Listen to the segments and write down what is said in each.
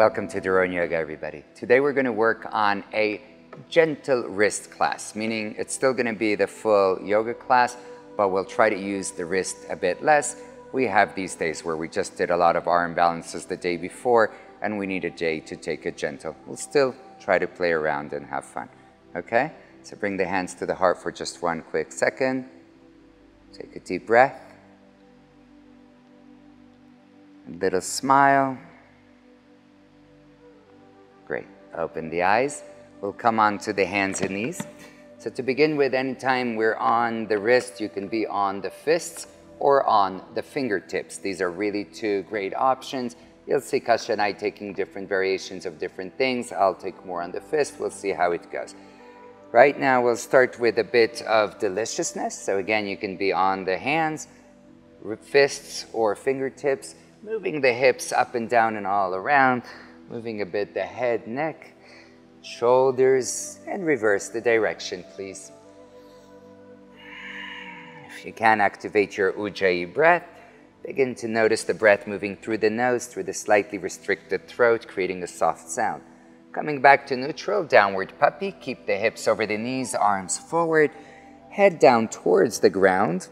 Welcome to Doron Yoga, everybody. Today we're going to work on a gentle wrist class, meaning it's still going to be the full yoga class, but we'll try to use the wrist a bit less. We have these days where we just did a lot of arm balances the day before, and we need a day to take it gentle. We'll still try to play around and have fun, okay? So bring the hands to the heart for just one quick second. Take a deep breath. A little smile. Great. Open the eyes. We'll come on to the hands and knees. So to begin with, anytime we're on the wrist, you can be on the fists or on the fingertips. These are really two great options. You'll see Kasia and I taking different variations of different things. I'll take more on the fist. We'll see how it goes. Right now, we'll start with a bit of deliciousness. So again, you can be on the hands, fists, or fingertips, moving the hips up and down and all around, moving a bit the head, neck, shoulders, and reverse the direction, please. If you can, activate your ujjayi breath. Begin to notice the breath moving through the nose, through the slightly restricted throat, creating a soft sound. Coming back to neutral, downward puppy. Keep the hips over the knees, arms forward. Head down towards the ground.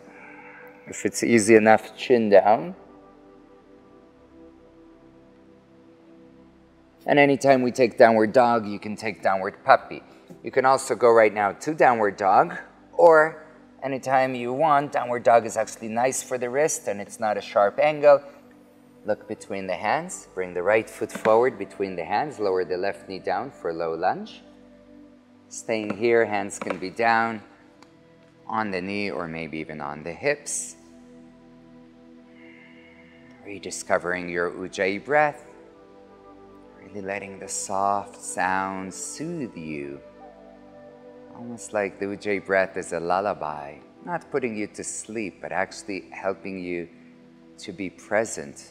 If it's easy enough, chin down. And anytime we take downward dog, you can take downward puppy. You can also go right now to downward dog, or anytime you want. Downward dog is actually nice for the wrist, and it's not a sharp angle. Look between the hands, bring the right foot forward between the hands, lower the left knee down for low lunge. Staying here, hands can be down, on the knee, or maybe even on the hips. Rediscovering your ujjayi breath, really letting the soft sound soothe you. Almost like the ujjayi breath is a lullaby, not putting you to sleep, but actually helping you to be present,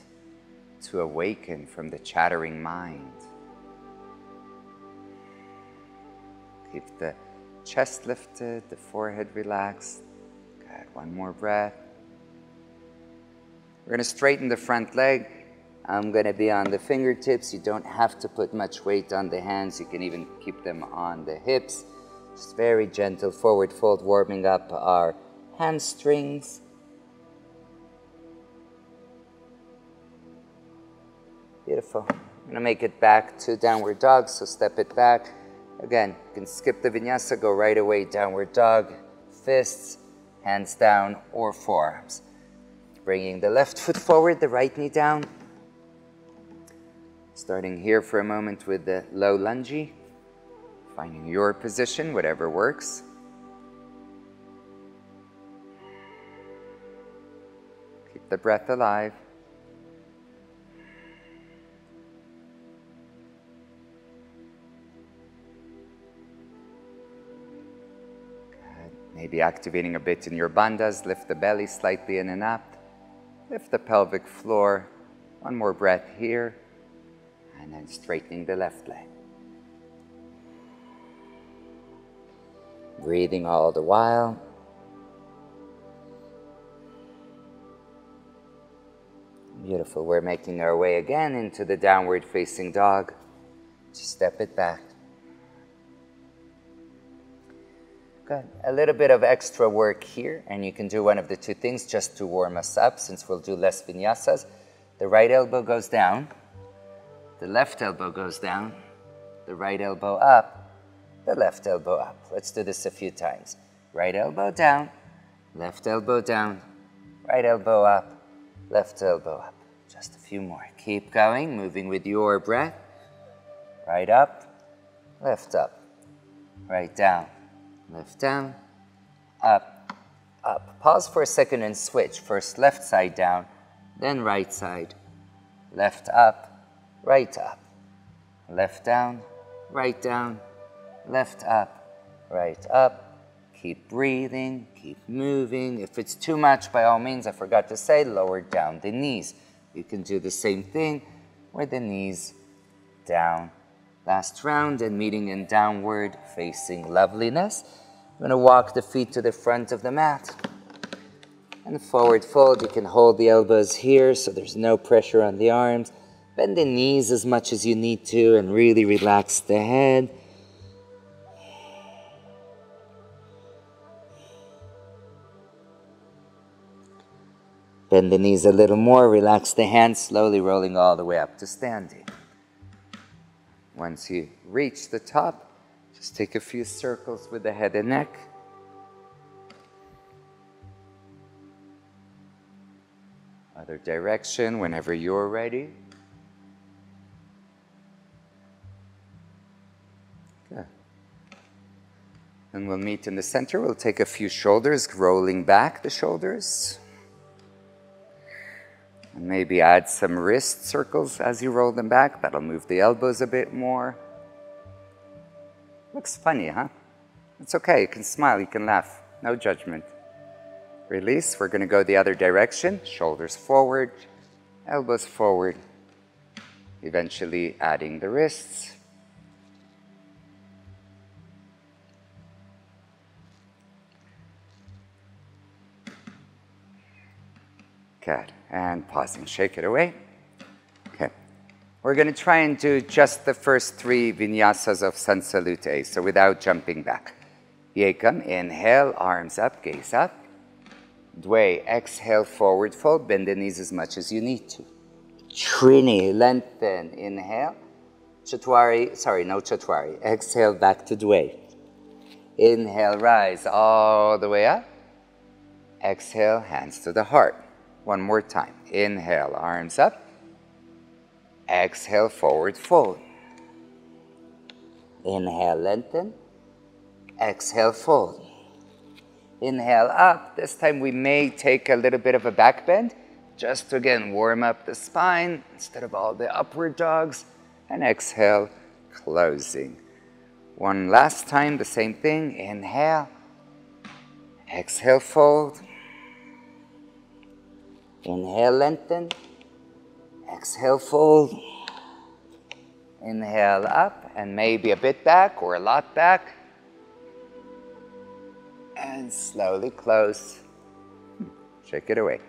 to awaken from the chattering mind. Keep the chest lifted, the forehead relaxed. Good, one more breath. We're gonna straighten the front leg. I'm gonna be on the fingertips. You don't have to put much weight on the hands. You can even keep them on the hips. Just very gentle forward fold, warming up our hamstrings. Beautiful. I'm gonna make it back to downward dog, so step it back. Again, you can skip the vinyasa, go right away downward dog, fists, hands down, or forearms. Bringing the left foot forward, the right knee down. Starting here for a moment with the low lunge, finding your position, whatever works. Keep the breath alive. Maybe activating a bit in your bandhas, lift the belly slightly in and up, lift the pelvic floor, one more breath here, and then straightening the left leg. Breathing all the while. Beautiful, we're making our way again into the downward facing dog. Just step it back. Good. A little bit of extra work here, and you can do one of the two things just to warm us up, since we'll do less vinyasas. The right elbow goes down, the left elbow goes down, the right elbow up, the left elbow up. Let's do this a few times. Right elbow down, left elbow down, right elbow up, left elbow up. Just a few more. Keep going, moving with your breath. Right up, right down. Left down, up, up. Pause for a second and switch. First left side down, then right side. Left up, right up. Left down, left up, right up. Keep breathing, keep moving. If it's too much, by all means, I forgot to say, lower down the knees. You can do the same thing with the knees down. Last round, and meeting in downward facing loveliness. I'm gonna walk the feet to the front of the mat. And forward fold, you can hold the elbows here so there's no pressure on the arms. Bend the knees as much as you need to and really relax the head. Bend the knees a little more, relax the hands, slowly rolling all the way up to standing. Once you reach the top, just take a few circles with the head and neck. Other direction whenever you're ready. Good. And we'll meet in the center. We'll take a few shoulders, rolling back the shoulders. And maybe add some wrist circles as you roll them back. That'll move the elbows a bit more. Looks funny, huh? It's okay. You can smile. You can laugh. No judgment. Release. We're going to go the other direction. Shoulders forward, elbows forward. Eventually adding the wrists. Good. And pausing, shake it away. Okay. We're going to try and do just the first three vinyasas of sun salute, so without jumping back. Yekam, inhale, arms up, gaze up. Dway, exhale, forward fold, bend the knees as much as you need to. Trini, lengthen, inhale. No chatwari. Exhale, back to dway. Inhale, rise all the way up. Exhale, hands to the heart. One more time. Inhale, arms up. Exhale, forward fold. Inhale, lengthen. Exhale, fold. Inhale, up. This time we may take a little bit of a back bend, just to again warm up the spine instead of all the upward dogs. And exhale, closing. One last time, the same thing. Inhale. Exhale, fold. Inhale, lengthen. Exhale, fold. Inhale, up, and maybe a bit back or a lot back. And slowly close. Shake it away.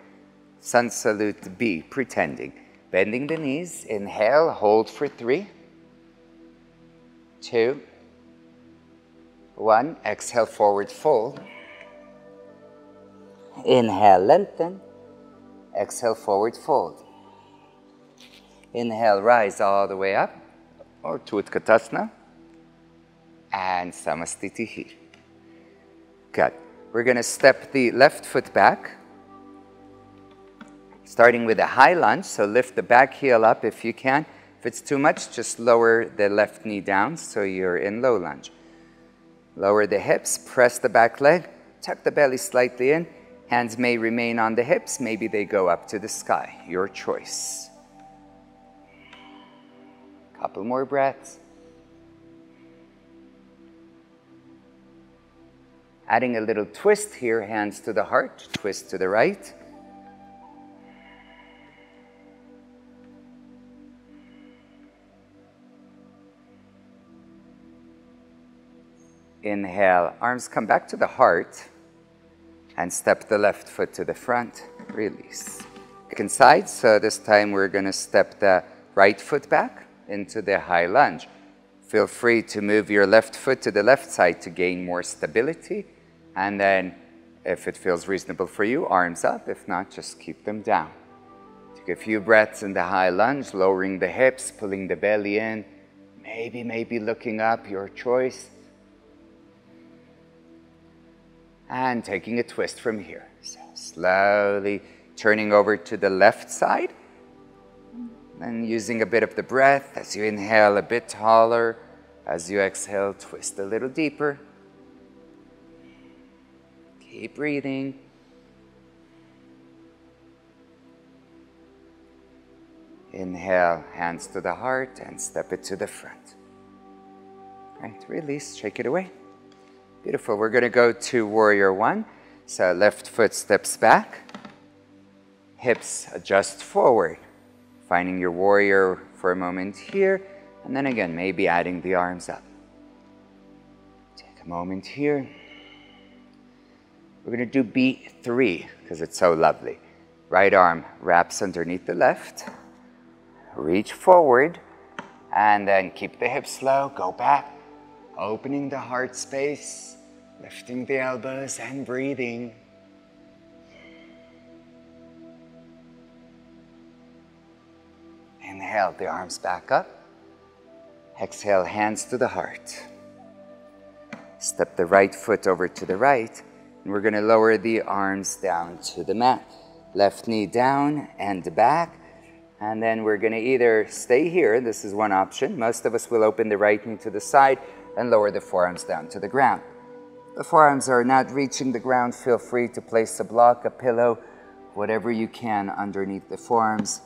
Sun salute B, pretending. Bending the knees. Inhale, hold for 3, 2, 1. Exhale, forward fold. Inhale, lengthen. Exhale, forward fold. Inhale, rise all the way up, or to Utkatasana, and samasthiti here. Good. We're going to step the left foot back, starting with a high lunge, so lift the back heel up if you can. If it's too much, just lower the left knee down, so you're in low lunge. Lower the hips, press the back leg, tuck the belly slightly in. Hands may remain on the hips, maybe they go up to the sky. Your choice. Couple more breaths. Adding a little twist here, hands to the heart, twist to the right. Inhale, arms come back to the heart. And step the left foot to the front, release. Back inside, so this time we're going to step the right foot back into the high lunge. Feel free to move your left foot to the left side to gain more stability. And then, if it feels reasonable for you, arms up. If not, just keep them down. Take a few breaths in the high lunge, lowering the hips, pulling the belly in. Maybe looking up, your choice. And taking a twist from here. So slowly turning over to the left side. And using a bit of the breath as you inhale a bit taller. As you exhale, twist a little deeper. Keep breathing. Inhale, hands to the heart and step it to the front. Right, release, shake it away. Beautiful. We're going to go to warrior one. So left foot steps back. Hips adjust forward. Finding your warrior for a moment here. And then again, maybe adding the arms up. Take a moment here. We're going to do B3 because it's so lovely. Right arm wraps underneath the left. reach forward, and then keep the hips low, go back, opening the heart space, lifting the elbows and breathing. Inhale the arms back up. Exhale, hands to the heart. Step the right foot over to the right, and we're going to lower the arms down to the mat. Left knee down and back, and then we're going to either stay here, this is one option, most of us will open the right knee to the side and lower the forearms down to the ground. The forearms are not reaching the ground, feel free to place a block, a pillow, whatever you can underneath the forearms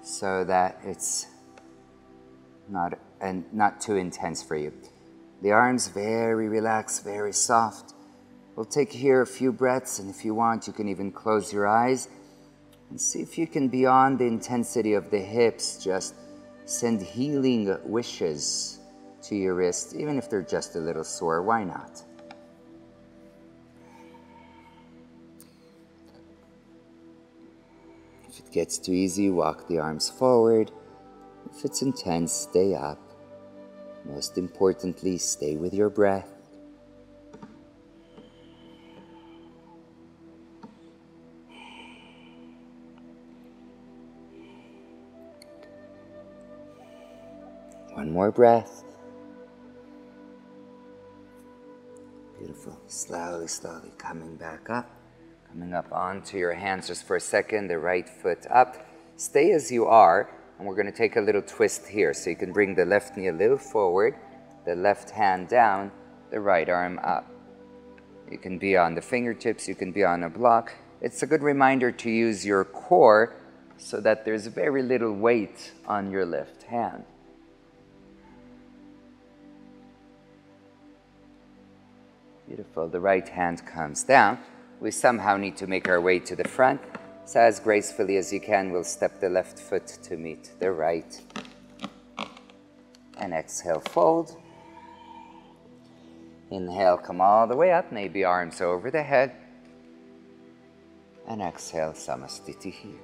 so that it's not too intense for you. The arms very relaxed, very soft. We'll take here a few breaths, and if you want, you can even close your eyes and see if you can, beyond the intensity of the hips, just send healing wishes to your wrists, even if they're just a little sore, why not? If it gets too easy, walk the arms forward. If it's intense, stay up. Most importantly, stay with your breath. One more breath. Beautiful. Slowly, slowly coming back up. Coming up onto your hands just for a second, the right foot up. Stay as you are. And we're going to take a little twist here, so you can bring the left knee a little forward, the left hand down, the right arm up. You can be on the fingertips, you can be on a block. It's a good reminder to use your core so that there's very little weight on your left hand. Beautiful. The right hand comes down. We somehow need to make our way to the front. So as gracefully as you can, we'll step the left foot to meet the right. And exhale, fold. Inhale, come all the way up, maybe arms over the head. And exhale, samasthiti here.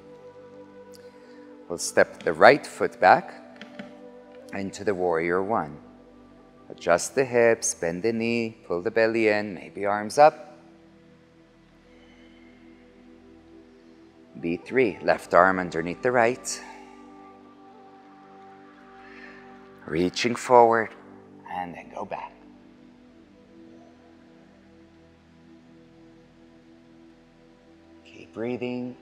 We'll step the right foot back into the warrior one. Adjust the hips, bend the knee, pull the belly in, maybe arms up. B3, left arm underneath the right. Reaching forward, and then go back. Keep breathing.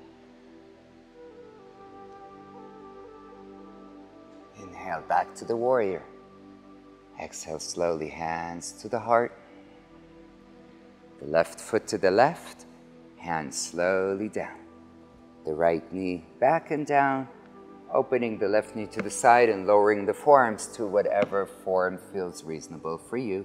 Inhale, back to the warrior. Exhale slowly, hands to the heart. The left foot to the left, hands slowly down. The right knee back and down, opening the left knee to the side and lowering the forearms to whatever form feels reasonable for you.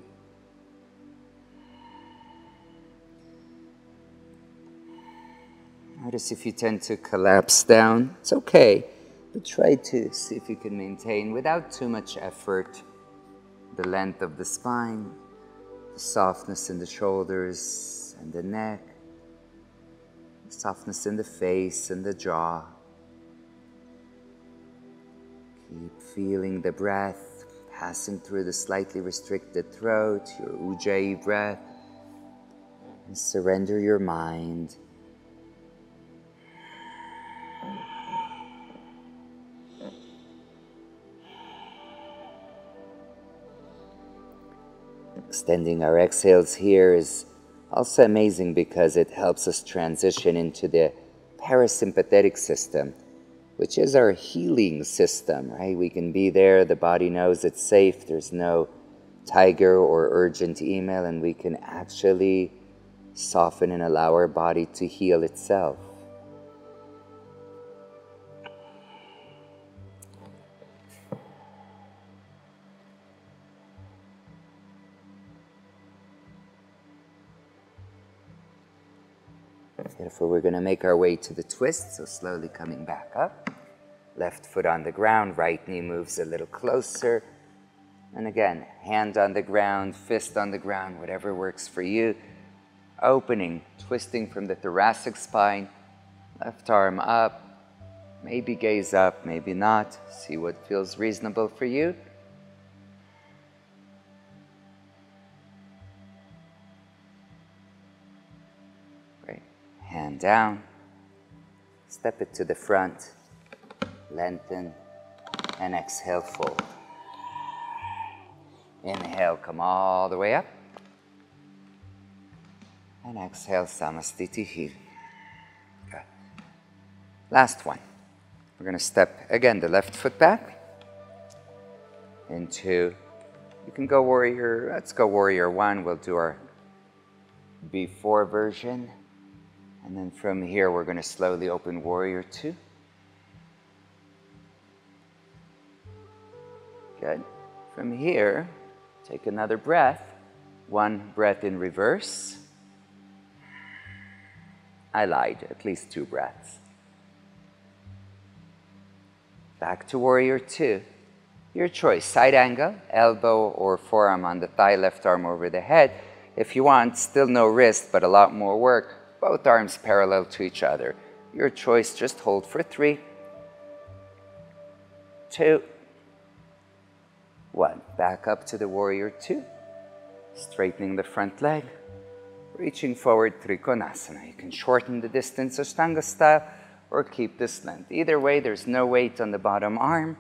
Notice if you tend to collapse down, it's okay, but try to see if you can maintain, without too much effort, the length of the spine, the softness in the shoulders and the neck, softness in the face and the jaw. Keep feeling the breath passing through the slightly restricted throat, your ujjayi breath, and surrender your mind. Extending our exhales here is also amazing because it helps us transition into the parasympathetic system, which is our healing system, right? We can be there, the body knows it's safe, there's no tiger or urgent email, and we can actually soften and allow our body to heal itself. Therefore, we're going to make our way to the twist, so slowly coming back up. Left foot on the ground, right knee moves a little closer. And again, hand on the ground, fist on the ground, whatever works for you. Opening, twisting from the thoracic spine, left arm up, Maybe gaze up, maybe not. See what feels reasonable for you. Great. Hand down. Step it to the front. Lengthen. And exhale, fold. Inhale, come all the way up. And exhale, samasthiti here. Good. Last one. We're going to step, again, the left foot back into, you can go warrior, let's go warrior one. We'll do our before version. And then from here, we're going to slowly open warrior two. Good. From here, take another breath. One breath in reverse. I lied, at least two breaths. Back to warrior two. Your choice, side angle, elbow or forearm on the thigh, left arm over the head. If you want, still no wrist, but a lot more work. Both arms parallel to each other. Your choice, just hold for three, two, one. Back up to the warrior two. Straightening the front leg. Reaching forward, Trikonasana. You can shorten the distance, Ashtanga style, or keep this length. Either way, there's no weight on the bottom arm.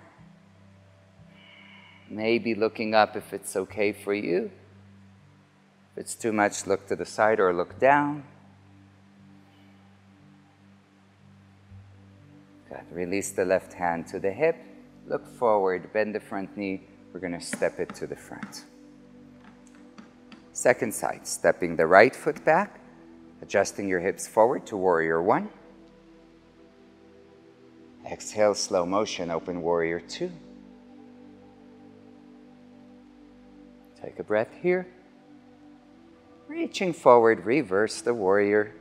Maybe looking up if it's okay for you. If it's too much, look to the side or look down. Good. Release the left hand to the hip. Look forward, bend the front knee. We're going to step it to the front. Second side, stepping the right foot back, adjusting your hips forward to warrior one. Exhale, slow motion, open warrior two. Take a breath here. Reaching forward, reverse the warrior.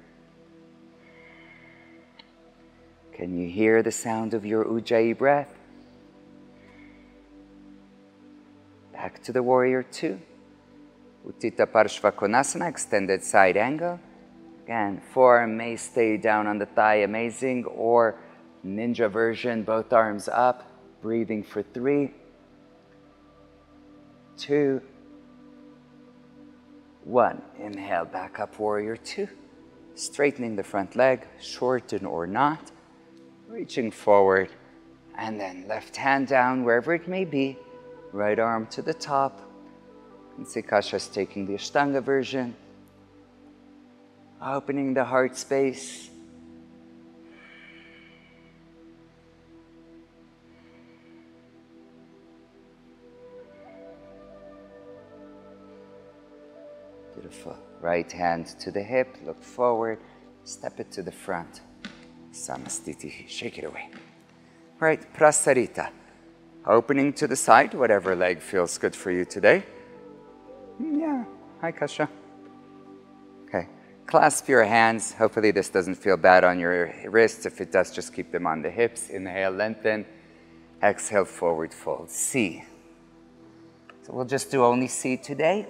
Can you hear the sound of your ujjayi breath? Back to the warrior two. Uttita Parsvottanasana, extended side angle. Again, forearm may stay down on the thigh, amazing, or ninja version, both arms up, breathing for three, two, one. Inhale, back up, warrior two. Straightening the front leg, shorten or not, reaching forward, and then left hand down, wherever it may be, right arm to the top. And see Kasia is taking the Ashtanga version, opening the heart space. Beautiful. Right hand to the hip, look forward, step it to the front. Samasthiti, shake it away. All right, Prasarita. Opening to the side, whatever leg feels good for you today. Yeah. Hi, Kasia. Okay. Clasp your hands. Hopefully this doesn't feel bad on your wrists. If it does, just keep them on the hips. Inhale, lengthen. Exhale, forward fold. C. So we'll just do only C today.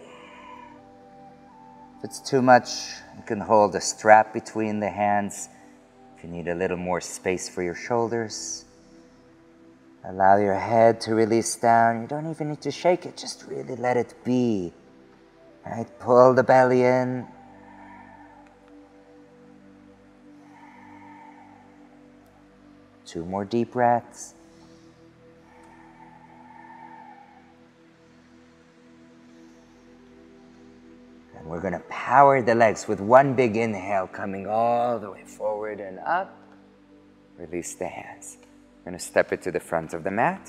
If it's too much, you can hold a strap between the hands. If you need a little more space for your shoulders, allow your head to release down. You don't even need to shake it. Just really let it be. Right, pull the belly in. Two more deep breaths. And we're going to power the legs with one big inhale, coming all the way forward and up. Release the hands. We're going to step it to the front of the mat.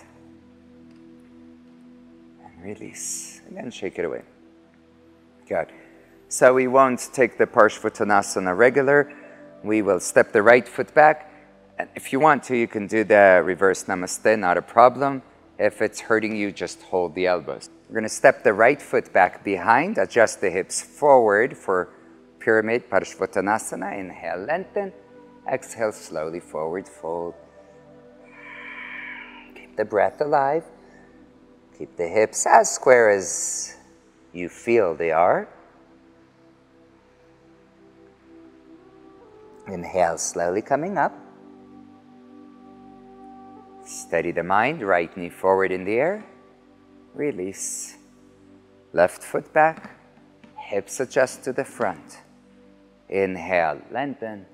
And release. And then shake it away. Good. So we won't take the Parsvottanasana regular. We will step the right foot back. And if you want to, you can do the reverse namaste, not a problem. If it's hurting you, just hold the elbows. We're going to step the right foot back behind, adjust the hips forward for Pyramid Parsvottanasana. Inhale, lengthen. Exhale, slowly forward fold. Keep the breath alive. Keep the hips as square as you feel they are. Inhale, slowly coming up. Steady the mind, right knee forward in the air. Release. Left foot back, hips adjust to the front. Inhale, lengthen.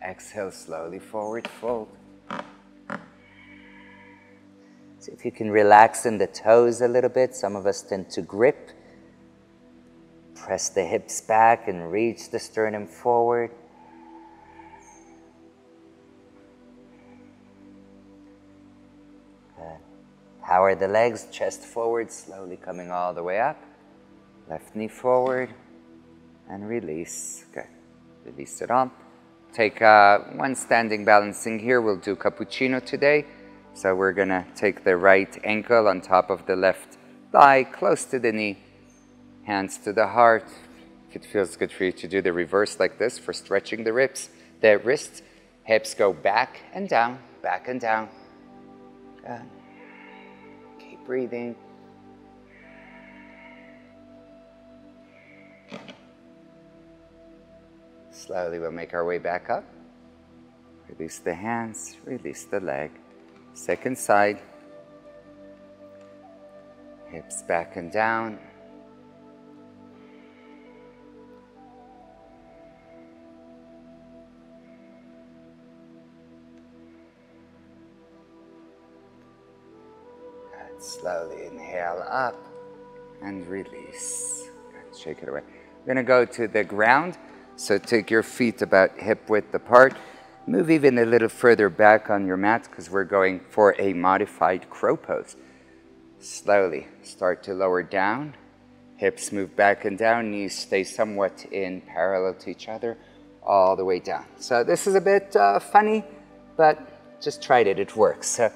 Exhale, slowly forward fold. See if you can relax in the toes a little bit. Some of us tend to grip. Press the hips back and reach the sternum forward. Good. Power the legs, chest forward, slowly coming all the way up. Left knee forward and release. Good. Release it on. Take one standing balancing here. We'll do cappuccino today. So we're going to take the right ankle on top of the left thigh, close to the knee. Hands to the heart. If it feels good for you to do the reverse like this for stretching the wrists. Hips go back and down, back and down. Good. Keep breathing. Slowly we'll make our way back up. Release the hands, release the leg. Second side. Hips back and down. Slowly inhale up and release. Good. Shake it away. We're going to go to the ground. So take your feet about hip width apart. Move even a little further back on your mat because we're going for a modified crow pose. Slowly start to lower down. Hips move back and down. Knees stay somewhat in parallel to each other all the way down. So this is a bit funny, but just tried it. It works. So,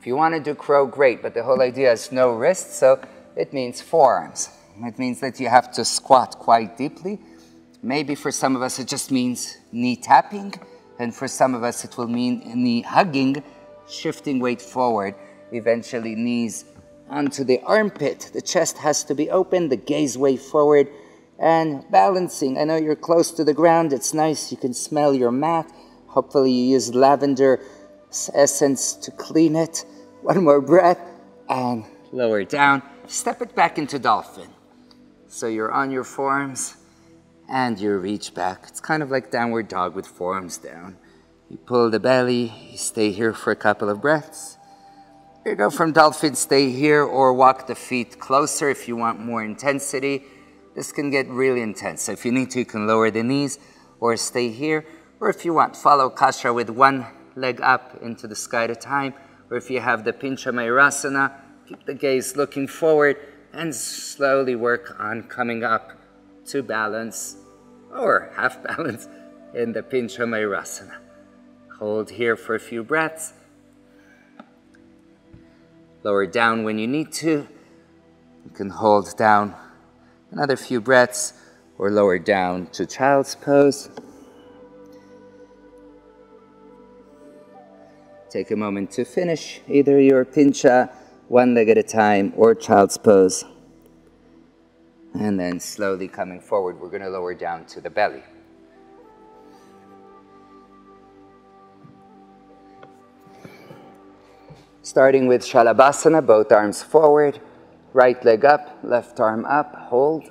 if you want to do crow, great, but the whole idea is no wrists, so it means forearms. It means that you have to squat quite deeply. Maybe for some of us it just means knee tapping, and for some of us it will mean knee hugging, shifting weight forward, eventually knees onto the armpit. The chest has to be open, the gaze way forward, and balancing. I know you're close to the ground, it's nice, you can smell your mat. Hopefully you use lavender essence to clean it. One more breath, and lower down. Step it back into dolphin. So you're on your forearms, and you reach back. It's kind of like downward dog with forearms down. You pull the belly, you stay here for a couple of breaths. Here you go from dolphin, stay here, or walk the feet closer if you want more intensity. This can get really intense. So if you need to, you can lower the knees, or stay here, or if you want, follow Kasia with one leg up into the sky at a time. Or if you have the Pincha Mayurasana, keep the gaze looking forward and slowly work on coming up to balance or half balance in the Pincha Mayurasana. Hold here for a few breaths. Lower down when you need to. You can hold down another few breaths or lower down to child's pose. Take a moment to finish either your pincha, one leg at a time, or child's pose. And then slowly coming forward, we're going to lower down to the belly. Starting with Shalabhasana, both arms forward, right leg up, left arm up, hold.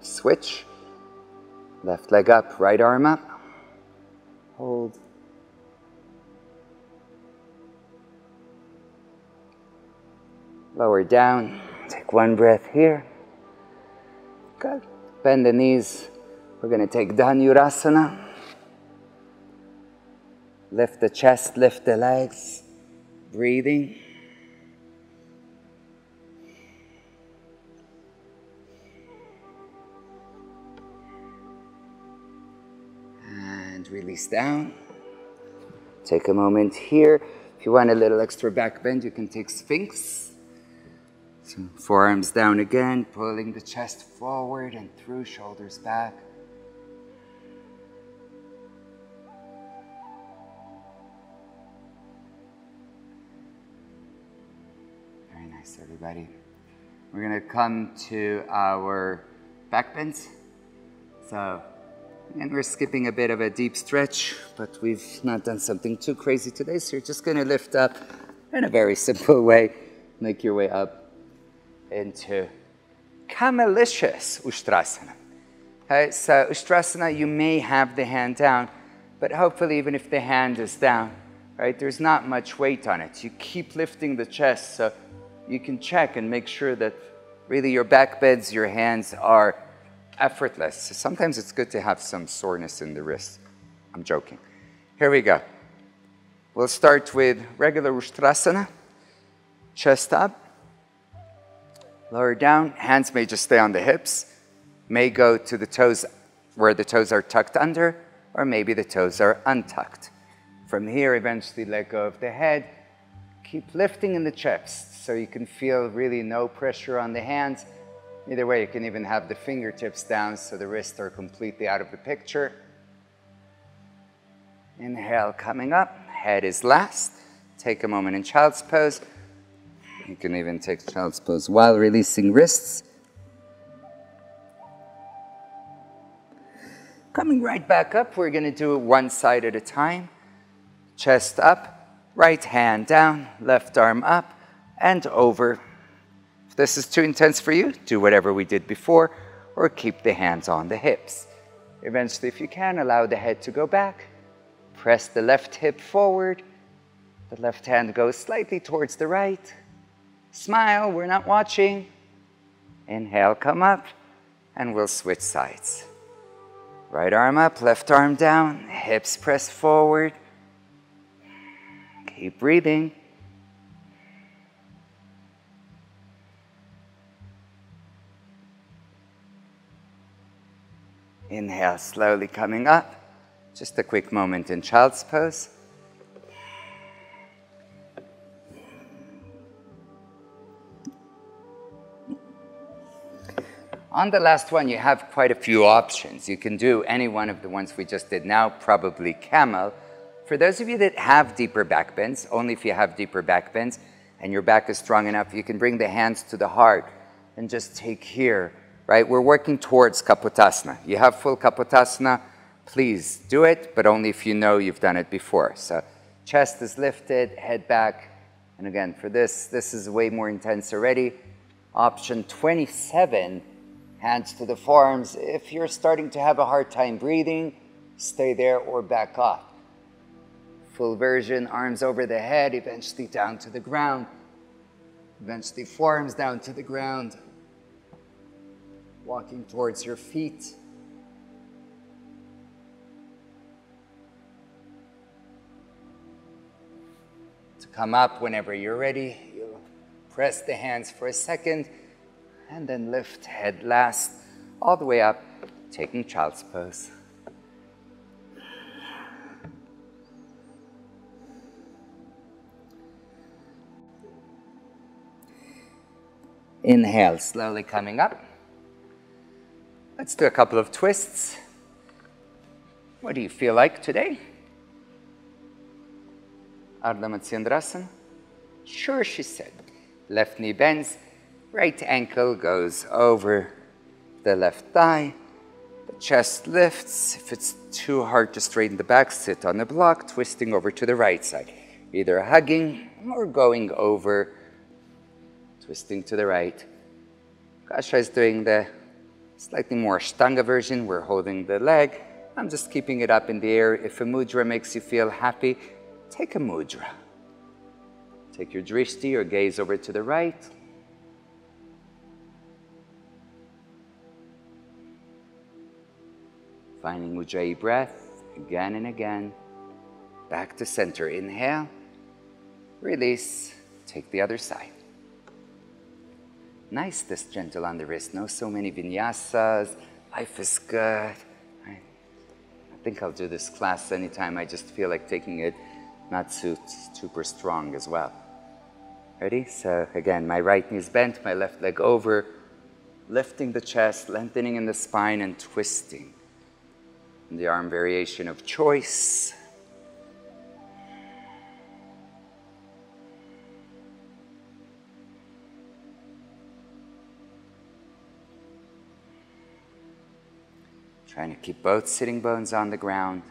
Switch. Left leg up, right arm up, hold. Lower down, take one breath here. Good. Bend the knees. We're going to take Dhanurasana. Lift the chest, lift the legs, breathing. Release down. Take a moment here. If you want a little extra back bend, you can take Sphinx. So forearms down again, pulling the chest forward and through, shoulders back. Very nice, everybody. We're going to come to our back bends. So And we're skipping a bit of a deep stretch, but we've not done something too crazy today, so you're just going to lift up in a very simple way. Make your way up into camelicious Ustrasana. Okay, so Ustrasana, you may have the hand down, but hopefully even if the hand is down, right, there's not much weight on it. You keep lifting the chest, so you can check and make sure that really your back bends, your hands are effortless. So sometimes it's good to have some soreness in the wrist. I'm joking. Here we go. We'll start with regular Ustrasana. Chest up, lower down. Hands may just stay on the hips, may go to the toes where the toes are tucked under, or maybe the toes are untucked. From here, eventually let go of the head. Keep lifting in the chest so you can feel really no pressure on the hands. Either way, you can even have the fingertips down so the wrists are completely out of the picture. Inhale, coming up. Head is last. Take a moment in child's pose. You can even take child's pose while releasing wrists. Coming right back up, we're going to do it one side at a time. Chest up, right hand down, left arm up and over. If this is too intense for you, do whatever we did before or keep the hands on the hips. Eventually, if you can, allow the head to go back. Press the left hip forward. The left hand goes slightly towards the right. Smile, we're not watching. Inhale, come up, and we'll switch sides. Right arm up, left arm down, hips press forward. Keep breathing. Inhale, slowly coming up. Just a quick moment in child's pose. On the last one, you have quite a few options. You can do any one of the ones we just did now, probably camel. For those of you that have deeper back bends, only if you have deeper back bends and your back is strong enough, you can bring the hands to the heart and just take here, right? We're working towards Kapotasana. You have full Kapotasana, please do it, but only if you know you've done it before. So chest is lifted, head back. And again, for this is way more intense already. Option 27. Hands to the forearms. If you're starting to have a hard time breathing, stay there or back off. Full version, arms over the head, eventually down to the ground. Eventually forearms down to the ground. Walking towards your feet. To come up whenever you're ready, you press the hands for a second. And then lift head last, all the way up, taking child's pose. Inhale, slowly coming up. Let's do a couple of twists. What do you feel like today? Ardha Matsyendrasana? Sure, she said. Left knee bends. Right ankle goes over the left thigh. The chest lifts. If it's too hard to straighten the back, sit on the block, twisting over to the right side. Either hugging or going over, twisting to the right. Kasia is doing the slightly more Ashtanga version. We're holding the leg. I'm just keeping it up in the air. If a mudra makes you feel happy, take a mudra. Take your drishti or gaze over to the right. Finding ujjayi breath again and again. Back to center. Inhale, release, take the other side. Nice, this gentle on the wrist. No, so many vinyasas. Life is good. I think I'll do this class anytime I just feel like taking it, not super strong as well. Ready? So again, my right knee's bent, my left leg over, lifting the chest, lengthening in the spine and twisting. The arm variation of choice. Trying to keep both sitting bones on the ground.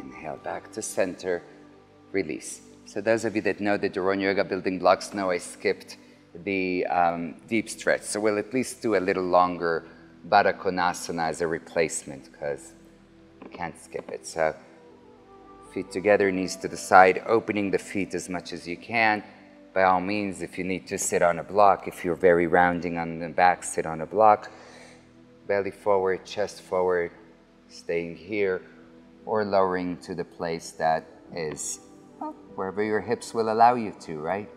Inhale, back to center, release. So those of you that know the Doron Yoga building blocks know I skipped the deep stretch. So we'll at least do a little longer Baddha Konasana as a replacement because you can't skip it. So feet together, knees to the side, opening the feet as much as you can. By all means, if you need to sit on a block, if you're very rounding on the back, sit on a block. Belly forward, chest forward, staying here, or lowering to the place that is wherever your hips will allow you to, right?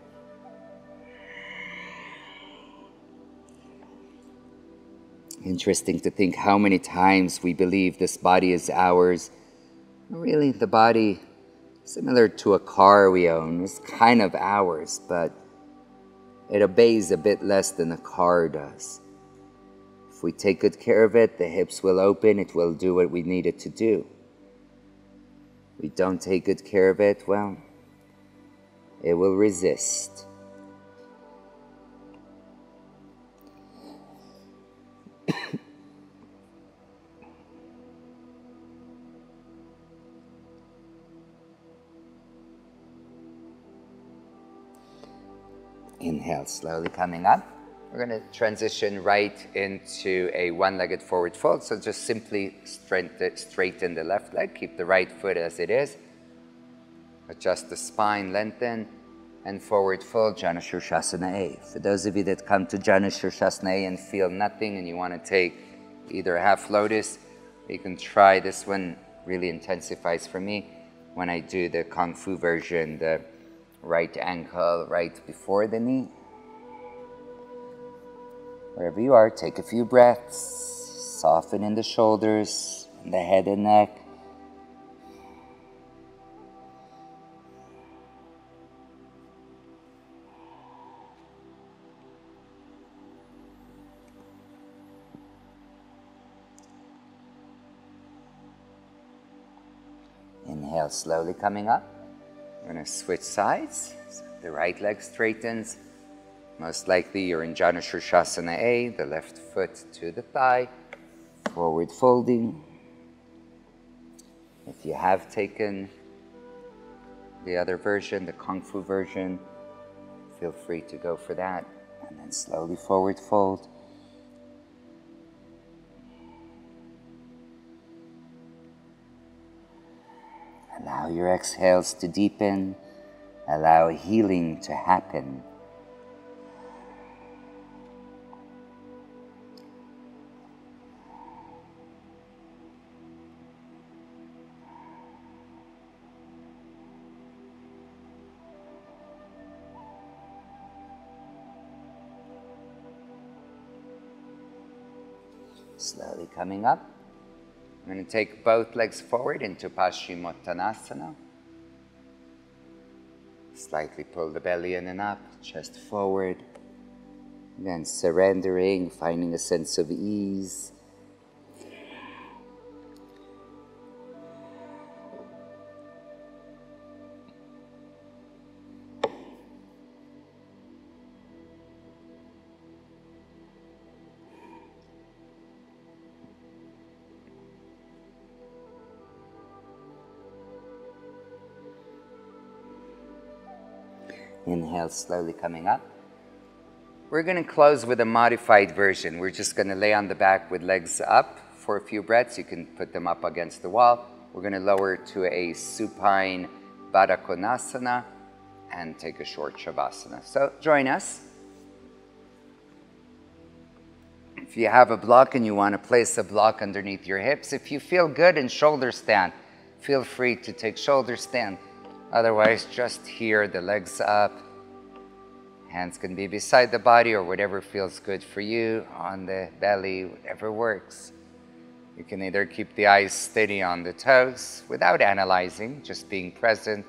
Interesting to think how many times we believe this body is ours. Really, the body, similar to a car we own, is kind of ours, but it obeys a bit less than a car does. If we take good care of it, the hips will open, it will do what we need it to do. We don't take good care of it, well, it will resist. Inhale, slowly coming up. We're going to transition right into a one-legged forward fold. So just simply straighten the left leg. Keep the right foot as it is. Adjust the spine, lengthen, and forward fold, Janushirshasana A. For those of you that come to Janushirshasana A and feel nothing and you want to take either half lotus, you can try this one. Really intensifies for me when I do the Kung Fu version, the right ankle right before the knee. Wherever you are, take a few breaths, soften in the shoulders, in the head and neck. Inhale, slowly coming up. We're going to switch sides. So the right leg straightens. Most likely you're in Janushirshasana A, the left foot to the thigh, forward folding. If you have taken the other version, the Kung Fu version, feel free to go for that. And then slowly forward fold. Allow your exhales to deepen. Allow healing to happen. Slowly coming up. I'm going to take both legs forward into Paschimottanasana. Slightly pull the belly in and up, chest forward. And then surrendering, finding a sense of ease. Inhale, slowly coming up. We're going to close with a modified version. We're just going to lay on the back with legs up for a few breaths. You can put them up against the wall. We're going to lower to a supine Baddha Konasana and take a short Shavasana. So join us. If you have a block and you want to place a block underneath your hips, if you feel good in shoulder stand, feel free to take shoulder stand. Otherwise, just here, the legs up, hands can be beside the body or whatever feels good for you, on the belly, whatever works. You can either keep the eyes steady on the toes without analyzing, just being present,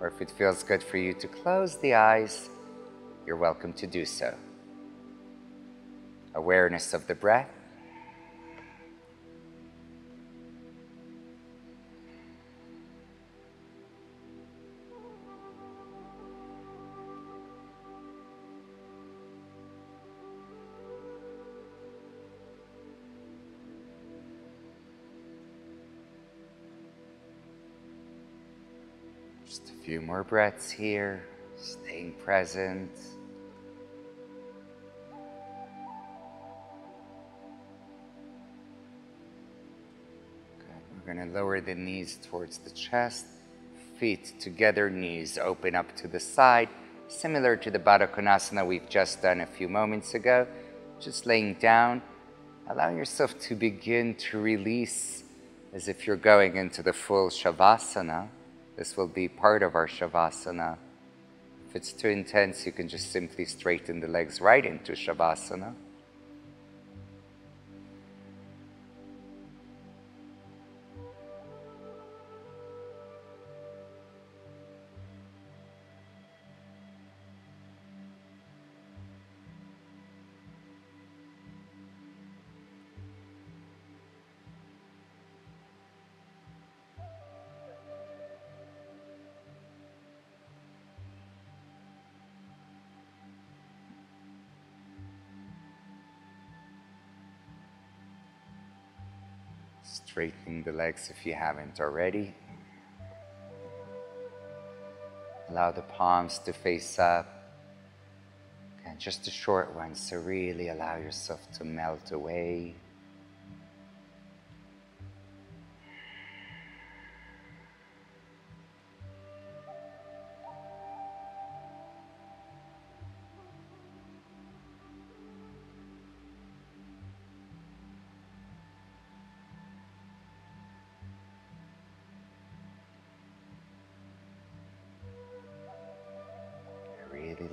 or if it feels good for you to close the eyes, you're welcome to do so. Awareness of the breath. Just a few more breaths here, staying present. Good. We're going to lower the knees towards the chest, feet together, knees open up to the side, similar to the Baddha Konasana we've just done a few moments ago. Just laying down, allowing yourself to begin to release as if you're going into the full Shavasana. This will be part of our Shavasana. If it's too intense, you can just simply straighten the legs right into Shavasana. Straightening the legs if you haven't already. Allow the palms to face up. And just a short one, so really allow yourself to melt away.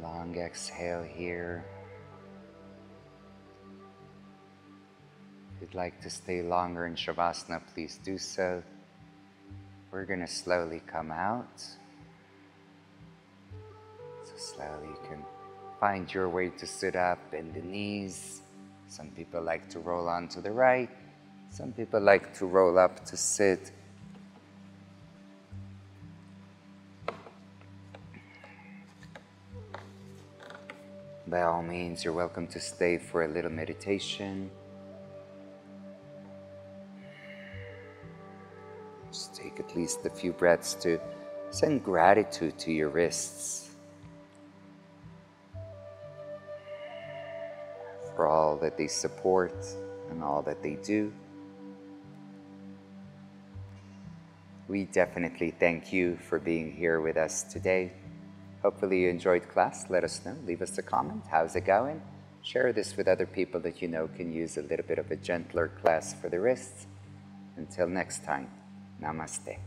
Long exhale here. If you'd like to stay longer in Shavasana, please do so. We're going to slowly come out. So slowly you can find your way to sit up, bend the knees. Some people like to roll on to the right. Some people like to roll up to sit. By all means, you're welcome to stay for a little meditation. Just take at least a few breaths to send gratitude to your wrists for all that they support and all that they do. We definitely thank you for being here with us today. Hopefully you enjoyed class. Let us know. Leave us a comment. How's it going? Share this with other people that you know can use a little bit of a gentler class for the wrists. Until next time, namaste.